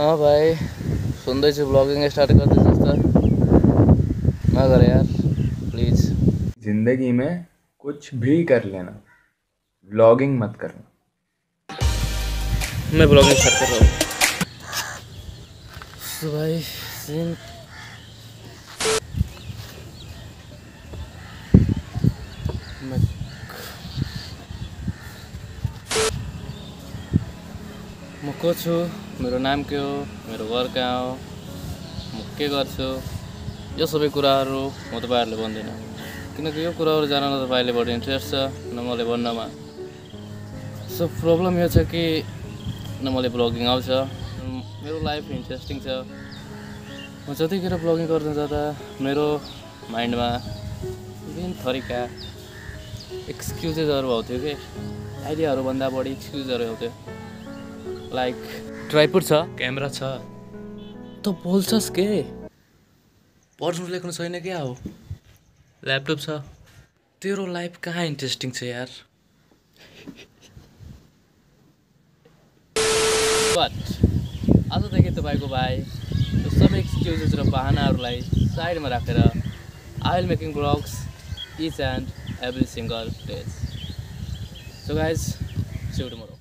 हाँ भाई सुंदर सी ब्लॉगिंग स्टार्ट कर दे सिस्टर, ना कर यार प्लीज़। ज़िंदगी में कुछ भी कर लेना, ब्लॉगिंग मत करना। मैं ब्लॉगिंग स्टार्ट कर रहा हूँ भाई। म को छु, मेरो नाम के हो, मेरो घर कहाँ हो, म के गर्छु, यो सबै कुराहरू म तपाईहरुले भन्दिनँ, किनकि यो कुराहरू जान्न तपाईले बढी इन्ट्रेस्ट छ न मलाई भन्नमा। सो प्रब्लम यो छ कि न मलाई ब्लगिङ आउँछ, मेरो लाइफ इन्ट्रेस्टिङ छ। म जतिखेर ब्लगिङ गर्न जाँदा मेरो माइन्डमा विभिन्न थरीका एक्सक्युजेसहरू आउँथ्यो के, आइडियाहरू भन्दा बढी एक्सक्युजहरू आउँथ्यो। लाइक ट्राइपोड छ, क्यामेरा छ, त बोल्छस् के, पढ्नु लेख्नु छैन क्या हो, ल्यापटप छ, तेरो लाइफ कहाँ इन्ट्रेस्टिङ छ यार। बट आजदेखि तपाईँको भाइ यो सबै एक्सक्युजेस र बहानाहरूलाई साइडमा राखेर I will making blogs each and every single day. So guys see you tomorrow.